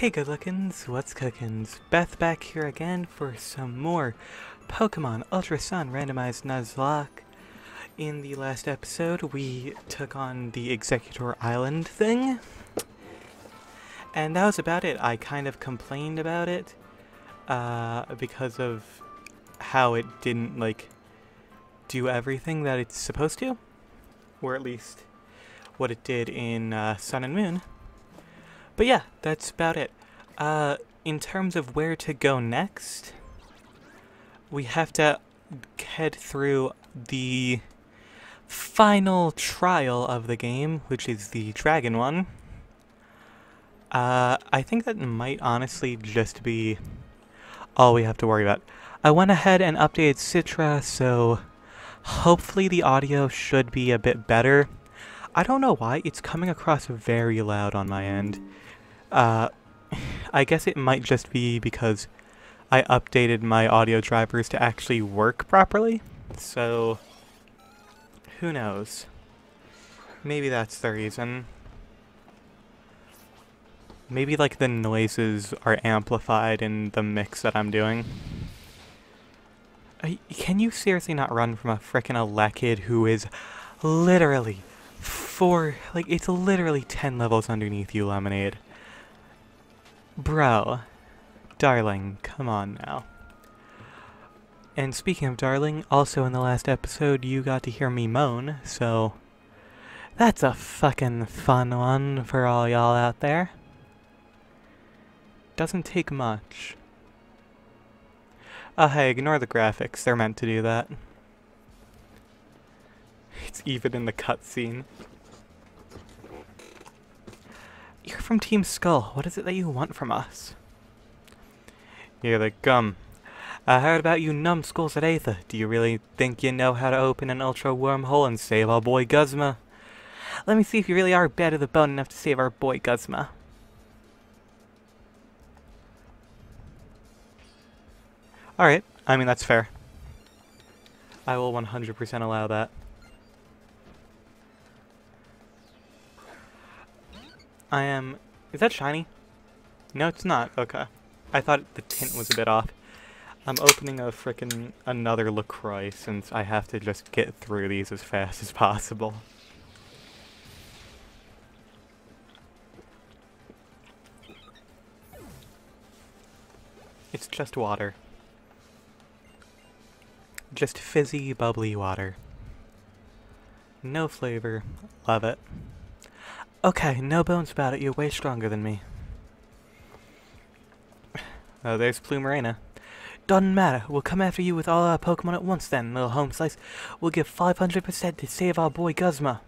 Hey good lookins, what's cookins? Beth back here again for some more Pokemon Ultra Sun randomized Nuzlocke. In the last episode we took on the Exeggutor Island thing, and that was about it. I kind of complained about it because of how it didn't do everything that it's supposed to, or at least what it did in Sun and Moon. But yeah, that's about it. In terms of where to go next, we have to head through the final trial of the game, which is the dragon one. I think that might honestly just be all we have to worry about. I went ahead and updated Citra, so hopefully the audio should be a bit better. I don't know why, it's coming across very loud on my end. I guess it might just be because I updated my audio drivers to actually work properly, so who knows? Maybe that's the reason. Maybe like the noises are amplified in the mix that I'm doing. Can you seriously not run from a frickin' Alakid who is literally it's literally 10 levels underneath you, Lemonade? Bro. Darling, come on now. And speaking of darling, also in the last episode you got to hear me moan, so that's a fucking fun one for all y'all out there. Doesn't take much. Oh hey, ignore the graphics, they're meant to do that. It's even in the cutscene. You're from Team Skull, what is it that you want from us? You're the gum. I heard about you numbskulls at Aether. Do you really think you know how to open an ultra wormhole and save our boy Guzma? Let me see if you really are bad at the bone enough to save our boy Guzma. Alright, I mean that's fair. I will 100% allow that. Is that shiny? No, it's not. Okay. I thought the tint was a bit off. I'm opening another LaCroix since I have to just get through these as fast as possible. It's just water. Just fizzy, bubbly water. No flavor. Love it. Okay, no bones about it, you're way stronger than me. Oh, there's Plumerina. Doesn't matter, we'll come after you with all our Pokemon at once then, little home slice. We'll give 500% to save our boy Guzma.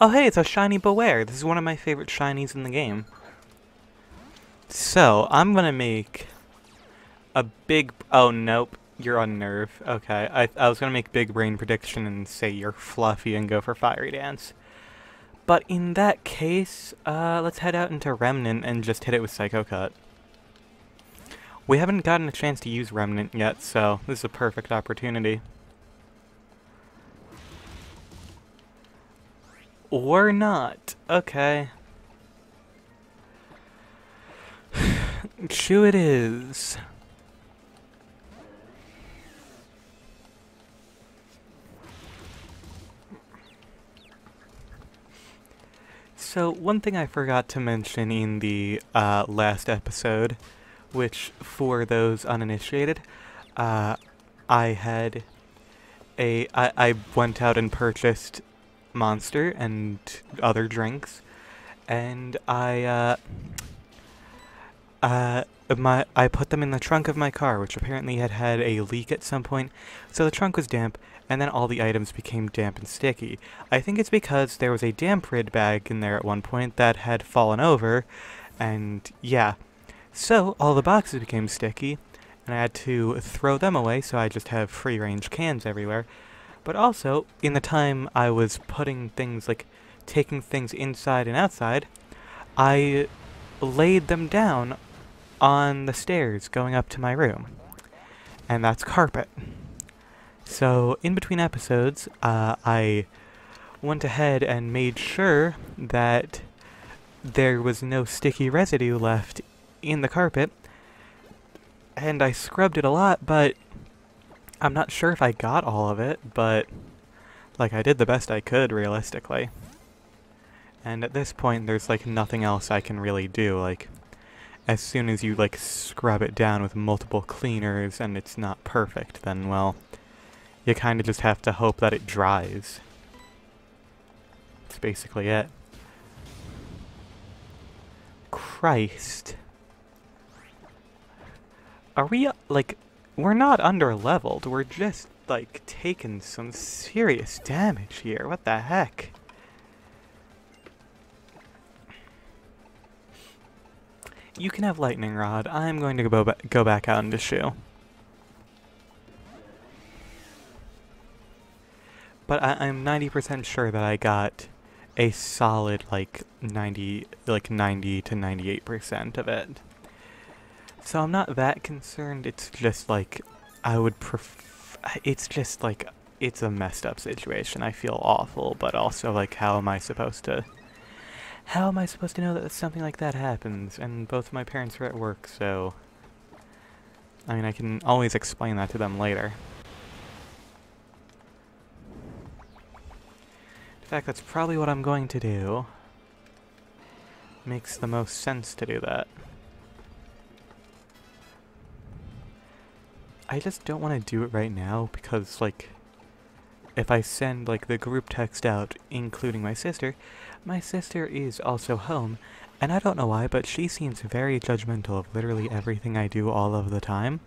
Oh hey, it's a shiny Beware. This is one of my favorite shinies in the game. So, I'm gonna make a big... Oh, nope. You're on Nerve. Okay, I was gonna make big brain prediction and say you're fluffy and go for Fiery Dance. But in that case, let's head out into Remnant and just hit it with Psycho Cut. We haven't gotten a chance to use Remnant yet, so this is a perfect opportunity. Or not. Okay. Chew it is. So, one thing I forgot to mention in the last episode, which for those uninitiated, I went out and purchased Monster and other drinks, and I put them in the trunk of my car, which apparently had a leak at some point, so the trunk was damp, and then all the items became damp and sticky. I think it's because there was a Damp Rid bag in there at one point that had fallen over, and yeah. So, all the boxes became sticky, and I had to throw them away, so I just have free-range cans everywhere. But also, in the time I was putting things, taking things inside and outside, I laid them down on the stairs going up to my room. and that's carpet. So in between episodes, I went ahead and made sure that there was no sticky residue left in the carpet, and I scrubbed it a lot, but I'm not sure if I got all of it, but like I did the best I could realistically. And at this point there's like nothing else I can really do. Like as soon as you like scrub it down with multiple cleaners and it's not perfect, then well, you kind of just have to hope that it dries. That's basically it. Christ. Are we, like, we're not under-leveled, we're just, like, taking some serious damage here, what the heck? You can have Lightning Rod, I'm going to go back out into Shoe. But I'm 90% sure that I got a solid, like, 90 to 98% of it. So I'm not that concerned, it's just like, I would it's just like, it's a messed up situation. I feel awful, but also like, how am I supposed to know that something like that happens? And both of my parents are at work, so, I mean, I can always explain that to them later. In fact, that's probably what I'm going to do. Makes the most sense to do that. I just don't want to do it right now because, like, if I send, like, the group text out, including my sister is also home, and I don't know why, but she seems very judgmental of literally everything I do all of the time.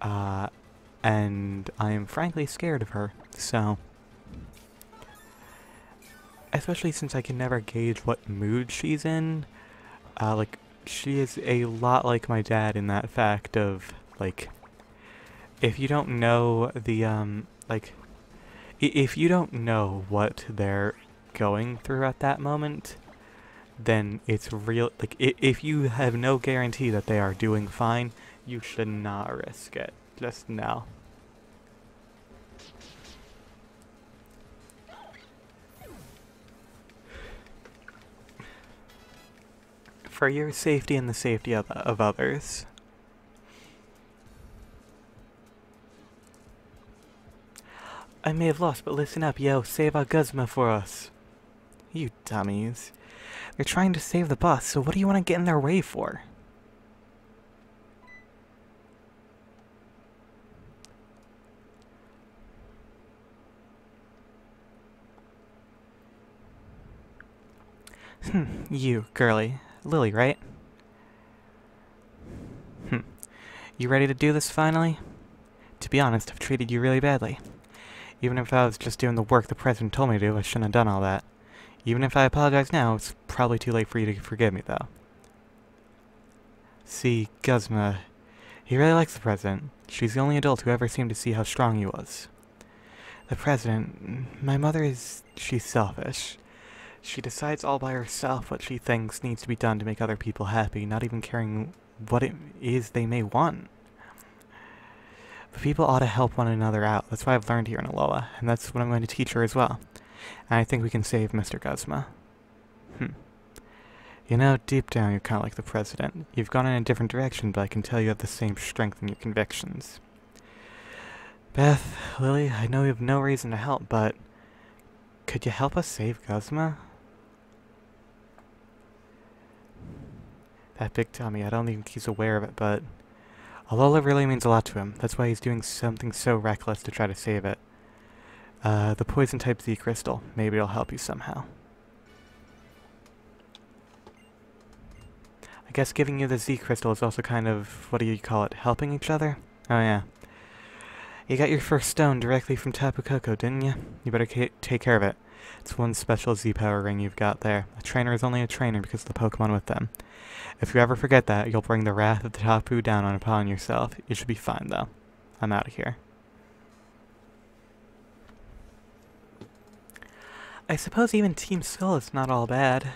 And I am frankly scared of her, so... Especially since I can never gauge what mood she's in. Like, she is a lot like my dad in that fact of, like, if you don't know the, like, if you don't know what they're going through at that moment, then it's real, like, if you have no guarantee that they are doing fine, you should not risk it. Just now. For your safety and the safety of others. I may have lost, but listen up, yo, save our Guzma for us. You dummies. They're trying to save the bus, so what do you want to get in their way for? You, girly. Lily, right? You ready to do this finally? To be honest, I've treated you really badly. Even if I was just doing the work the president told me to do, I shouldn't have done all that. Even if I apologize now, it's probably too late for you to forgive me, though. See, Guzma, he really likes the president. She's the only adult who ever seemed to see how strong he was. The president, my mother is... she's selfish. She decides all by herself what she thinks needs to be done to make other people happy, not even caring what it is they may want. But people ought to help one another out. That's what I've learned here in Alola, and that's what I'm going to teach her as well. And I think we can save Mr. Guzma. You know, deep down you're kind of like the president. You've gone in a different direction, but I can tell you have the same strength in your convictions. Beth, Lily, I know you have no reason to help, but could you help us save Guzma? That big dummy, I don't think he's aware of it, but Alola really means a lot to him. That's why he's doing something so reckless to try to save it. The poison type Z crystal. Maybe it'll help you somehow. I guess giving you the Z crystal is also kind of, what do you call it, helping each other? Oh yeah. You got your first stone directly from Tapu Koko, didn't you? You better take care of it. It's one special Z-Power ring you've got there. A trainer is only a trainer because of the Pokemon with them. If you ever forget that, you'll bring the wrath of the Tapu down upon yourself. You should be fine, though. I'm out of here. I suppose even Team Skull is not all bad.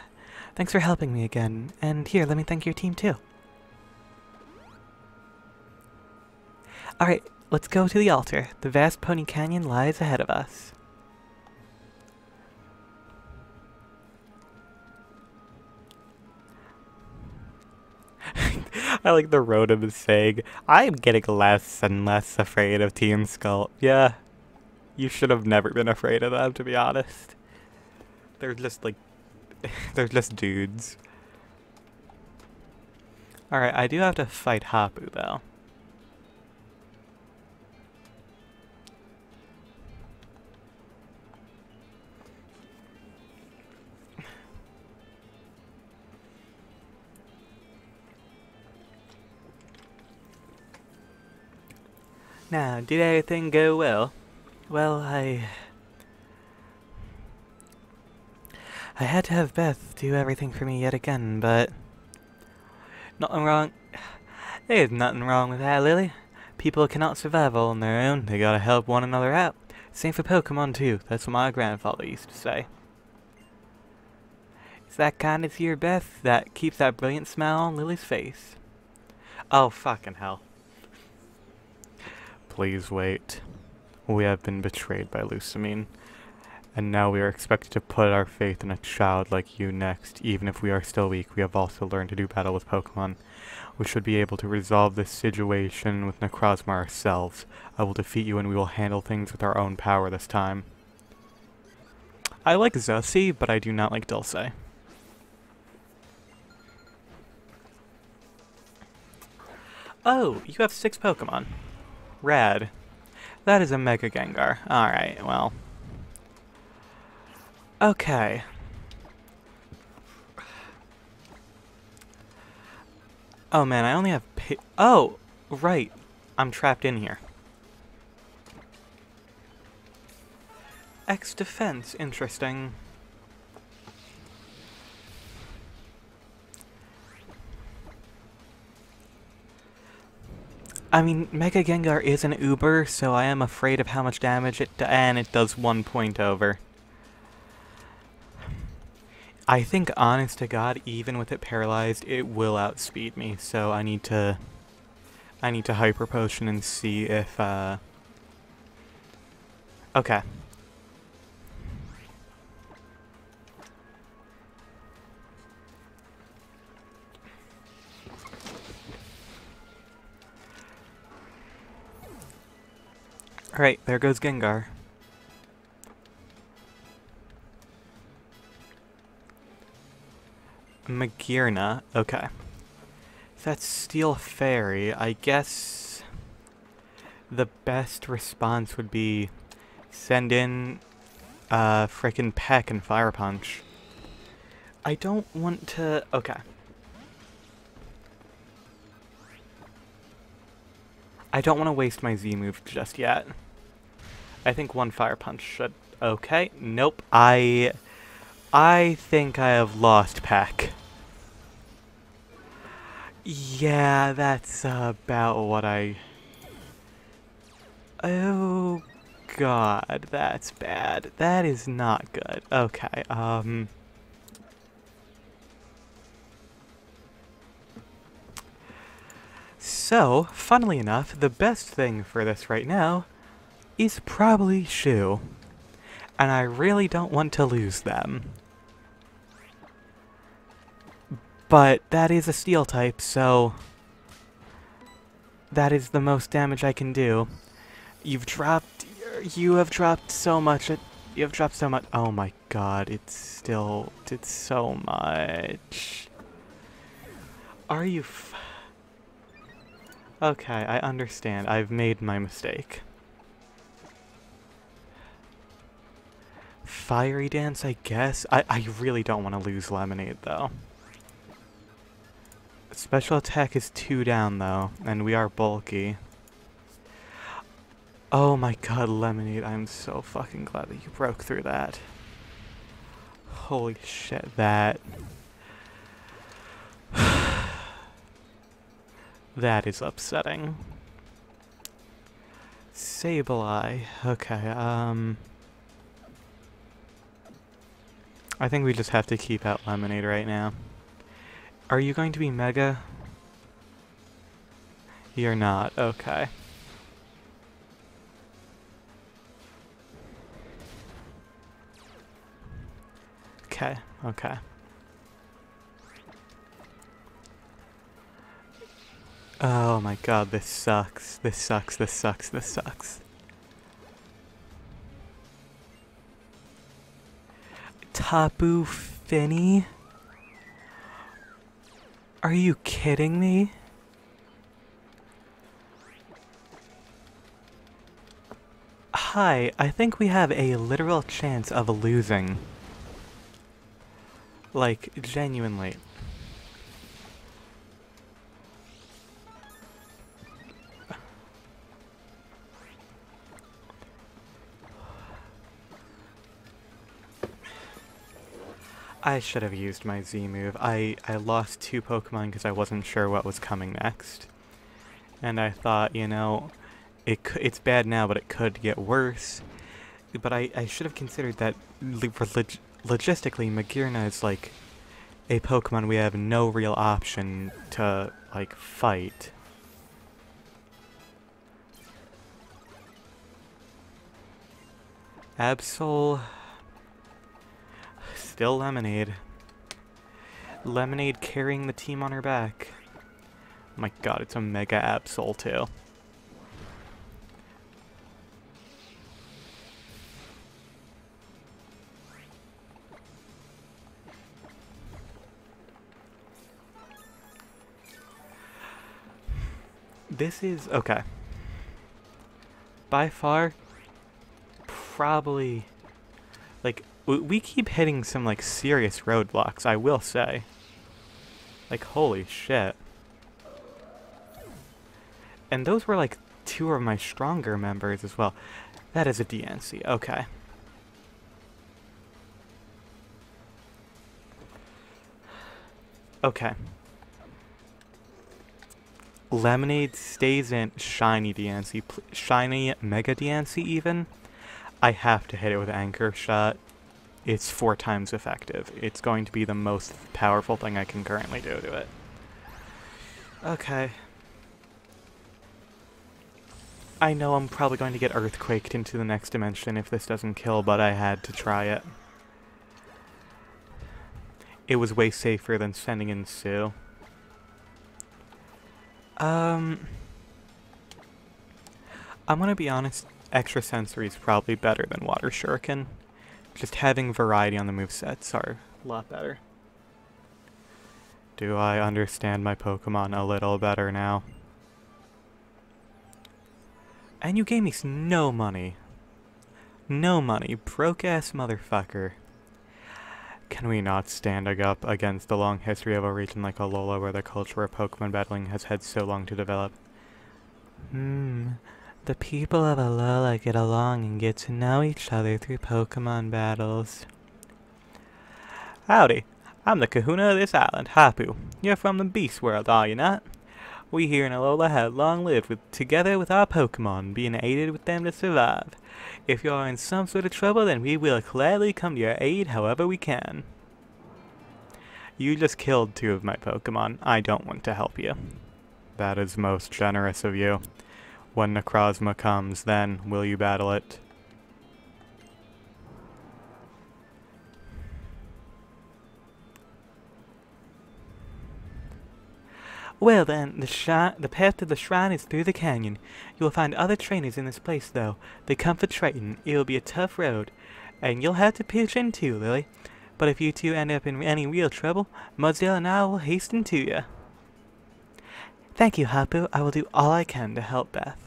Thanks for helping me again. And here, let me thank your team, too. Alright, let's go to the altar. The vast Pony Canyon lies ahead of us. I like the Rotom is saying, I'm getting less and less afraid of Team Skull. Yeah, you should have never been afraid of them, to be honest. They're just like, they're just dudes. Alright, I do have to fight Hapu, though. Now, did everything go well? Well, I had to have Beth do everything for me yet again, but... nothing wrong... There's nothing wrong with that, Lily. People cannot survive all on their own. They gotta help one another out. Same for Pokemon, too. That's what my grandfather used to say. It's that kindness here, Beth, that keeps that brilliant smile on Lily's face. Oh, fucking hell. Please wait. We have been betrayed by Lusamine, and now we are expected to put our faith in a child like you next. Even if we are still weak, we have also learned to do battle with Pokemon. We should be able to resolve this situation with Necrozma ourselves. I will defeat you and we will handle things with our own power this time. I like Zossie, but I do not like Dulce. Oh, you have 6 Pokemon. Rad. That is a Mega Gengar. Alright, well. Okay. Oh man, I only have oh! Right. I'm trapped in here. X defense. Interesting. I mean, Mega Gengar is an uber, so I am afraid of how much damage it does, and it does 1 point over. I think, honest to God, even with it paralyzed, it will outspeed me, so I need to Hyper Potion and see if, okay. Alright, there goes Gengar. Magearna, okay. That's Steel Fairy. I guess the best response would be send in frickin' Peck and Fire Punch. I don't want to... okay. I don't want to waste my Z move just yet. I think 1 Fire Punch should... okay, nope. I think I have lost Peck. Yeah, that's about what I... oh, God, that's bad. That is not good. Okay, so, funnily enough, the best thing for this right now is probably Shu. And I really don't want to lose them. But that is a steel type, so that is the most damage I can do. You have dropped so much. You have dropped so much. Oh my God, it still did so much. Are you okay, I understand. I've made my mistake. Fiery Dance, I guess. I really don't want to lose Lemonade, though. Special attack is 2 down, though, and we are bulky. Oh my God, Lemonade, I'm so fucking glad that you broke through that. Holy shit, that... that is upsetting. Sableye, okay, I think we just have to keep out Lemonade right now. Are you going to be Mega? You're not, okay. Okay, okay. Oh my god, this sucks. This sucks, this sucks, this sucks. Tapu Fini? Are you kidding me? Hi, I think we have a literal chance of losing. Like, genuinely. I should have used my Z move. I lost 2 Pokemon because I wasn't sure what was coming next. And I thought, you know, it's bad now, but it could get worse. But I should have considered that logistically, Magearna is like a Pokemon we have no real option to, like, fight. Absol. Still Lemonade. Lemonade carrying the team on her back. My god, it's a Mega Absol too. This is, okay. By far, probably, like, we keep hitting some, like, serious roadblocks, I will say. Like, holy shit. And those were, like, 2 of my stronger members as well. That is a DNC, okay. Okay. Lemonade stays in shiny DNC, shiny Mega DNC even. I have to hit it with Anchor Shot. It's 4 times effective. It's going to be the most powerful thing I can currently do to it. Okay. I know I'm probably going to get earthquaked into the next dimension if this doesn't kill, but I had to try it. It was way safer than sending in Sue. I'm gonna be honest, Extrasensory is probably better than Water Shuriken. Just having variety on the movesets are a lot better. Do I understand my Pokemon a little better now? And you gave me no money. No money, broke-ass motherfucker. Can we not stand up against the long history of a region like Alola where the culture of Pokemon battling has had so long to develop? The people of Alola get along and get to know each other through Pokemon battles. Howdy, I'm the kahuna of this island, Hapu. You're from the beast world, are you not? We here in Alola have long lived together with our Pokemon, being aided with them to survive. If you are in some sort of trouble, then we will gladly come to your aid however we can. You just killed 2 of my Pokemon. I don't want to help you. That is most generous of you. When Necrozma comes, then will you battle it? Well then, the path to the shrine is through the canyon. You will find other trainers in this place, though. They come for Triton. It will be a tough road, and you'll have to pitch in too, Lily. But if you 2 end up in any real trouble, Mudsdale and I will hasten to you. Thank you, Hapu. I will do all I can to help Beth.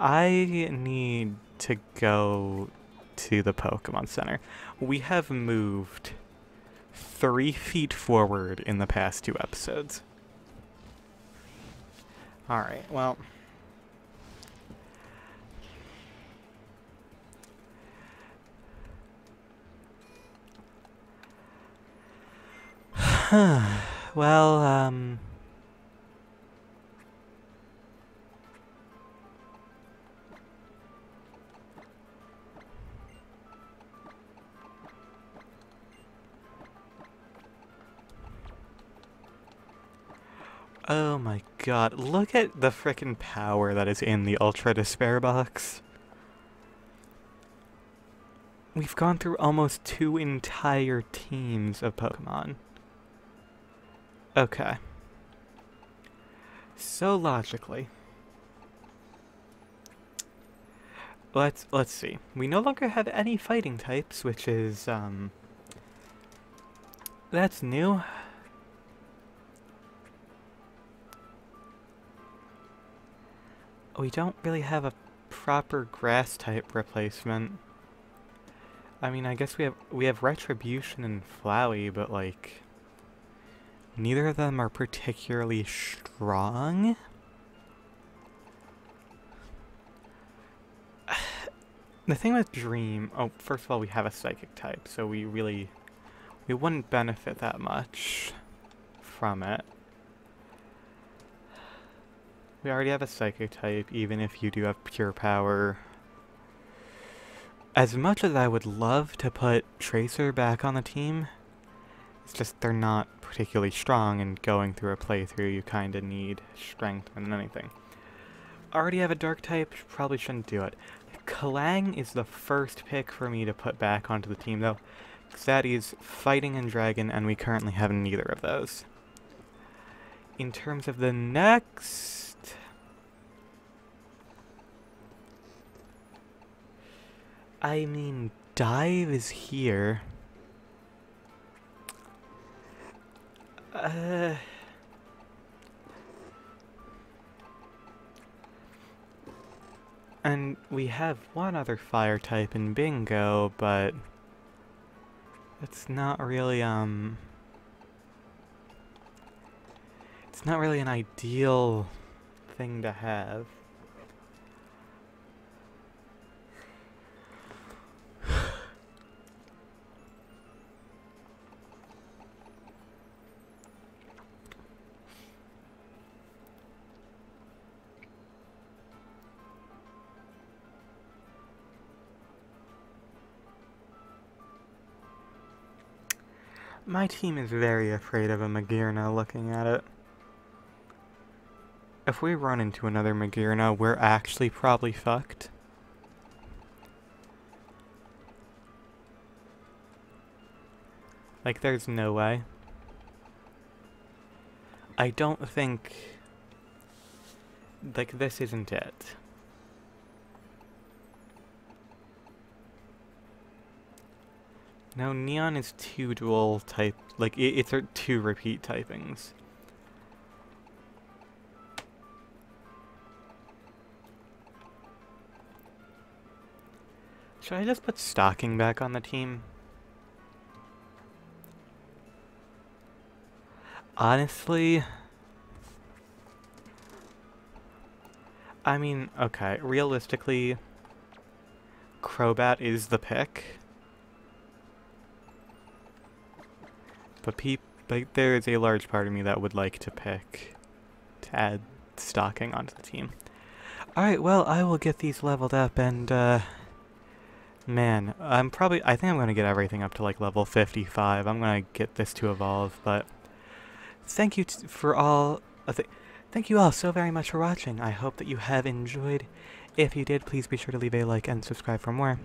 I need to go to the Pokemon Center. We have moved 3 feet forward in the past 2 episodes. Alright, well. Well, oh my god, look at the frickin' power that is in the Ultra Despair box. We've gone through almost two entire teams of Pokemon. Okay. So logically, let's see. We no longer have any fighting types, which is that's new. We don't really have a proper grass type replacement. I mean, I guess we have Retribution and Flowey, but like neither of them are particularly strong. The thing with Dream, oh, first of all, we have a psychic type, so we wouldn't benefit that much from it. We already have a psychic type, even if you do have pure power. As much as I would love to put Tracer back on the team, it's just they're not particularly strong, and going through a playthrough you kinda need strength and anything. Already have a dark type, probably shouldn't do it. Kalang is the first pick for me to put back onto the team, though, because that is Fighting and Dragon, and we currently have neither of those. In terms of the next... I mean, Dive is here. And we have one other fire type in Bingo, but it's not really, it's not really an ideal thing to have. My team is very afraid of a Magearna looking at it. If we run into another Magearna, we're actually probably fucked. Like, there's no way. I don't think... like, this isn't it. No, Neon is two dual type, like, it's two repeat typings. Should I just put Stocking back on the team? Honestly... I mean, okay, realistically, Crobat is the pick. But there is a large part of me that would like to pick to add Stocking onto the team. Alright, well, I will get these leveled up, and man, I think I'm gonna get everything up to like level 55. I'm gonna get this to evolve, but thank you thank you all so very much for watching. I hope that you have enjoyed. If you did, please be sure to leave a like and subscribe for more. And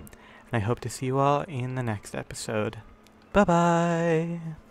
I hope to see you all in the next episode. Bye-bye!